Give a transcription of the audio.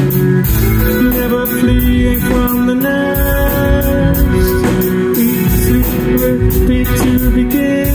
Never fleeing from the nest. Each secret bit to begin.